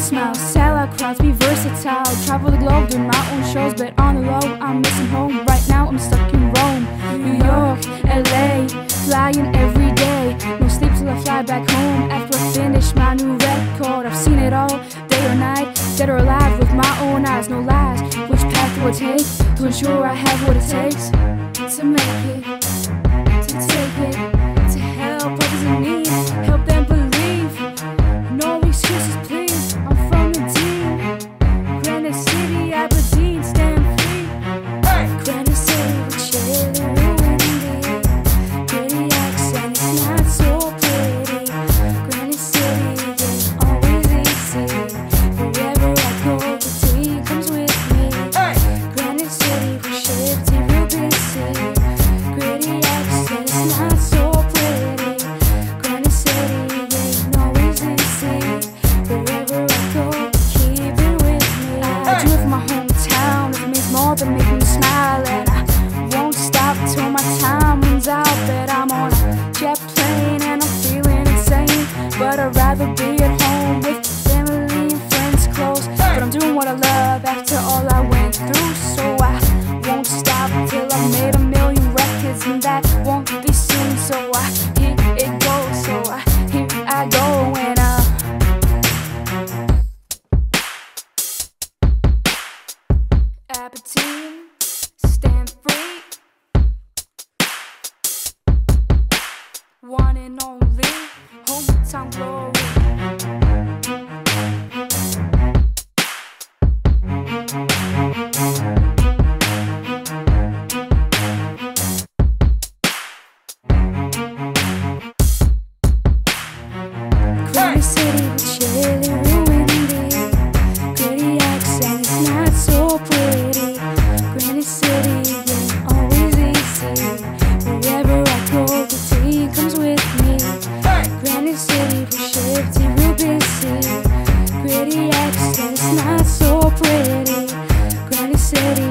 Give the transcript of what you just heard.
smile, sell out crowds, be versatile. Travel the globe, do my own shows, but on the low, I'm missing home. Right now, I'm stuck in Rome, New York, LA, flying every day. No sleep till I fly back home after I finish my new record. I've seen it all, day or night, dead or alive, with my own eyes, no lies. Which path do I take to ensure I have what it takes to make it, to take it? City,